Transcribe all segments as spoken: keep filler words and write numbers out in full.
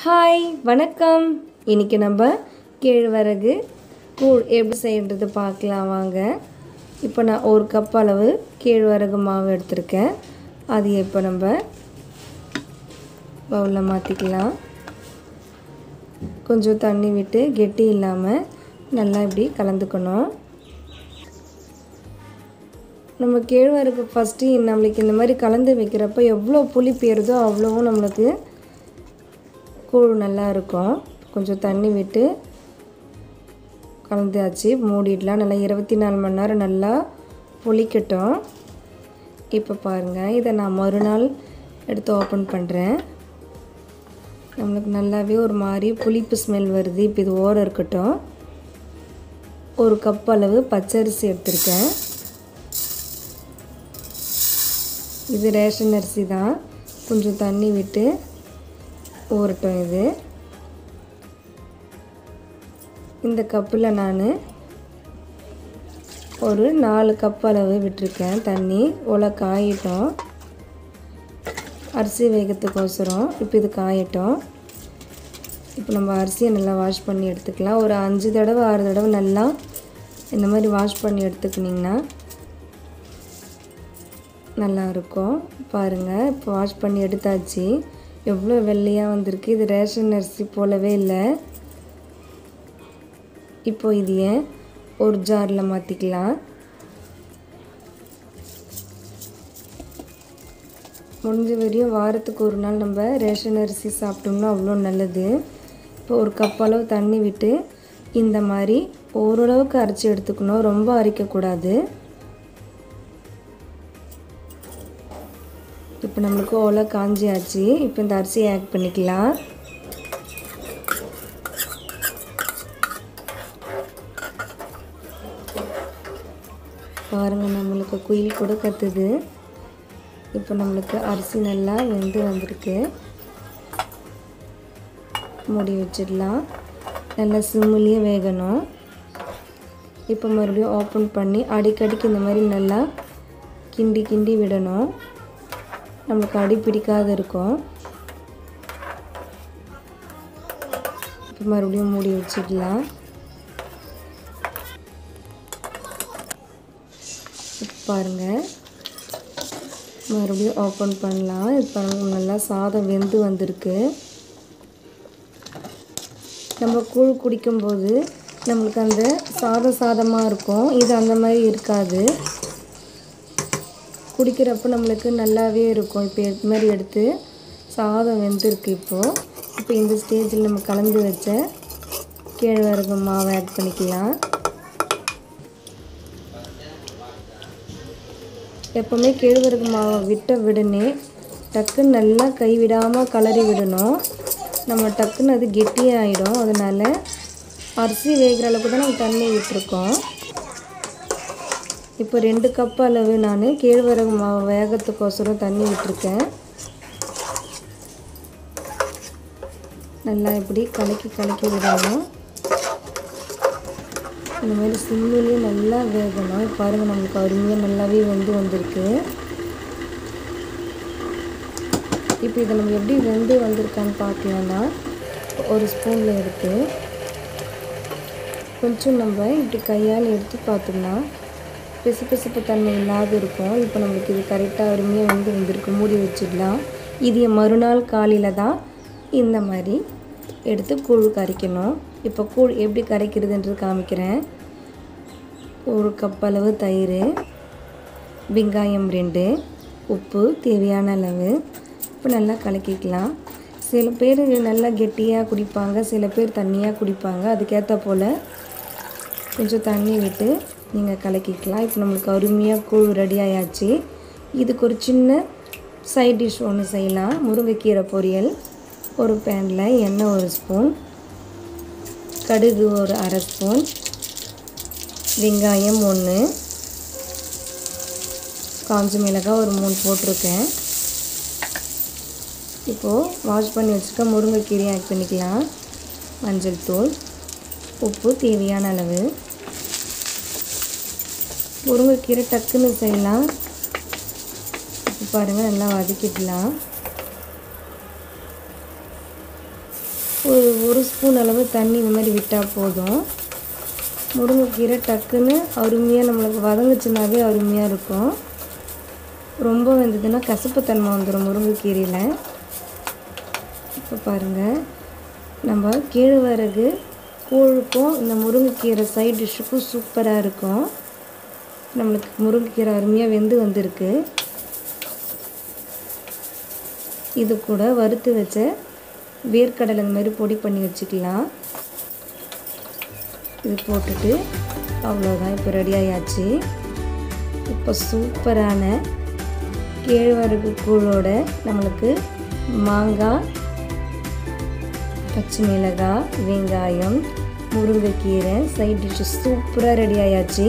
हाय वणक्कम इन்னைக்கு நம்ம கேழ்வரகு கூழ் எப்படி செய்யறது பார்க்கலாம் வாங்க இப்போ நான் ஒரு கப் அளவு கேழ்வரகு மாவு எடுத்துர்க்கேன் அது இப்போ நம்ம பவுல்ல மாத்திக்கலாம் கொஞ்சம் தண்ணி விட்டு கெட்டி இல்லாம நல்லா இப்படி கலந்துக்கணும் நம்ம கேழ்வரகு ஃபர்ஸ்ட் நம்மளுக்கு இந்த மாதிரி கலந்து வைக்கிறப்ப எவ்ளோ புளிப்பு ஏறுதோ அவ்ளோவும் நமக்கு கூழ் நல்லா இருக்கும் கொஞ்சம் தண்ணி விட்டு கலந்தாச்சு மூடிடலாம் நல்லா இருபத்தி நான்கு மணி நேரம் நல்லா புளிக்கட்டும் இப்போ பாருங்க இத நான் மறுநாள் எடுத்து ஓபன் பண்றேன் நமக்கு நல்லாவே ஒரு மாதிரி புளிப்பு ஸ்மெல் வருது இப்போ இது ஓர இருக்கட்டும் ஒரு கப் அளவு பச்சரிசி எடுத்துர்க்கேன் இது ரேஷன் அரிசி தான் கொஞ்சம் தண்ணி விட்டு ஊறட்டும் இது இந்த கப்புல நான் ஒரு நாலு கப் அளவு விட்டுர்க்கேன் தண்ணி ஒல காயிட்டோம் அரிசி வேகத்துக்கோசரம் இப்போ இது காயிட்டோம் இப்போ நம்ம அரிசியை நல்லா வாஷ் பண்ணி எடுத்துக்கலாம் ஒரு அஞ்சு தடவை ஆறு தடவை நல்லா இந்த மாதிரி வாஷ் பண்ணி எடுத்துக்கினீங்கனா நல்லா இருக்கும் பாருங்க இப்போ வாஷ் பண்ணி எடுத்தாச்சு एव्लो वेल्लिया वंदिरुक्कु इदु रेशन अरिसी पोलवे इल्ल इप्पो इदे ओरु जारला मात्तिक्कलाम मुडिंज वरैयुम वारत्तुक्कु ओरु नाल नम्म रेशन अरिसी साप्पिटोम्ना अव्लो नल्लदु इप्पो ओरु कप அளவு தண்ணி விட்டு இந்த மாதிரி ஓரளவுக்கு அரைச்சு எடுத்துக்கணும் ரொம்ப அரைக்க கூடாது இப்போ நமக்கு ஓலை காஞ்சியாச்சு இப்போ இந்த அரிசியை ஆட் பண்ணிக்கலாம் பாருங்க நமக்கு குயில் கூட கத்துது இப்போ நமக்கு அரிசி நல்லா வெந்து வந்திருக்கு மூடி வச்சிடலாம் நல்லா சிம்லயே வேகணும் இப்போ மறுபடியும் ஓபன் பண்ணி அடிக்கடிக்கு இந்த மாதிரி நல்லா கிண்டி கிண்டி விடணும் நமக்கு அடி பிடிக்காத இருக்கும் இப்போ மறுபடியும் மூடி வச்சிடலாம் பாருங்க மறுபடியும் ஓபன் பண்ணலாம் இப்போ நல்லா சாதம் வெந்து வந்திருக்கு நம்ம கூழ் குடிக்கும்போது நமக்கு அந்த சாதம் சாதமா இருக்கும் இது அந்த மாதிரி இருக்காது குடிக்கிறப்ப நமக்கு நல்லாவே இருக்கும் இப்போ இந்த மாதிரி எடுத்து சாதம் வெந்திருக்கு இப்போ இப்போ இந்த ஸ்டேஜில் நம்ம கலந்து வச்ச கேழ்வரகு மாவை ஆட் பண்ணிக்கலாம் எப்பவுமே கேழ்வரகு மாவை விட்ட விடனே டக்குன்னு நல்லா கை விடாமல் கலரி விடணும் நம்ம டக்குன்னு அது கெட்டியாயிடும் அதனால அரிசி வேகிற அளவுக்கு தான் நம்ம தண்ணி விட்டுருக்கோம் இப்போ ரெண்டு கப் அளவு நான் கேழ்வரகு மாவு வேகத்துக்கோசரம் தண்ணி விட்டுருக்கேன் நல்லா இப்படி கலக்கி கலக்கி விடணும் இந்த மாதிரி சிம்மிலே நல்லா வேகணும் பாருங்கள் நமக்கு அருமையாக நல்லாவே வெந்து வந்திருக்கு இப்போ இதை நம்ம எப்படி வெந்து வந்திருக்கான்னு பார்க்கலாம்னா ஒரு ஸ்பூனில் எடுத்து கொஞ்சம் நம்ம இப்படி கையால் எடுத்து பார்த்துக்கலாம் பிசுபிசுப்பு தன்மை இல்லாத இருக்கும் இப்போ நமக்கு இது கரெக்டாக அருமையாக வந்து வந்திருக்கு மூடி வச்சிடலாம் இது மறுநாள் காலையில் தான் இந்த மாதிரி எடுத்து கூழ் கரைக்கணும் இப்போ கூழ் எப்படி கரைக்கிறதுன்றது காமிக்கிறேன் ஒரு கப் அளவு தயிர் வெங்காயம் ரெண்டு உப்பு தேவையான அளவு இப்போ நல்லா கலக்கிக்கலாம் சில பேர் நல்லா கெட்டியாக குடிப்பாங்க சில பேர் தண்ணியாக குடிப்பாங்க அதுக்கேற்ற போல் கொஞ்சம் தண்ணி விட்டு நீங்கள் கலக்கிக்கலாம் இப்போ நமக்கு அருமையாக கூழ் ரெடி ஆயாச்சு இதுக்கு ஒரு சின்ன சைட் டிஷ் ஒன்று செய்யலாம் முருங்கைக்கீரை பொரியல் ஒரு பேனில் எண்ணெய் ஒரு ஸ்பூன் கடுகு ஒரு அரை ஸ்பூன் வெங்காயம் ஒன்று காஞ்ச மிளகாய் ஒரு மூணு போட்டிருக்கேன் இப்போது வாஷ் பண்ணி வச்சுருக்க முருங்கைக்கீரையை ஆட் பண்ணிக்கலாம் மஞ்சள் தூள் உப்பு தேவையான அளவு முருங்கைக்கீரை டக்குன்னு செய்யலாம் இப்போ பாருங்கள் நல்லா வதக்கிடலாம் ஒரு ஒரு ஸ்பூன் அளவு தண்ணி இந்த மாதிரி விட்டால் போதும். முருங்கைக்கீரை டக்குன்னு அருமையாக நம்மளுக்கு வதங்குச்சுனாவே அருமையாக இருக்கும். ரொம்ப வெந்ததுன்னா கசப்புத்தன்மை வந்துடும் முருங்கைக்கீரையில். இப்போ பாருங்கள், நம்ம கேழ்வரகு கூழுக்கும் இந்த முருங்கைக்கீரை சைட் டிஷ்ஷுக்கும் சூப்பராக இருக்கும். நம்மளுக்கு முருங்கைக்கீரை அருமையாக வெந்து வந்திருக்கு. இது கூட வறுத்து வச்ச வேர்க்கடலை இந்த மாதிரி பொடி பண்ணி வச்சுக்கலாம். இது போட்டுட்டு அவ்வளோதான், இப்போ ரெடியாகியாச்சு. இப்போ சூப்பரான கேழ்வரகு கூழோட நம்மளுக்கு மாங்காய், பச்சை மிளகாய், வெங்காயம், முருங்கைக்கீரை சைட் டிஷ்ஷு சூப்பராக ரெடி ஆயாச்சு.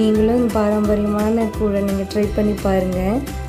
நீங்களும் பாரம்பரியமான கூழை நீங்கள் ட்ரை பண்ணி பாருங்கள்.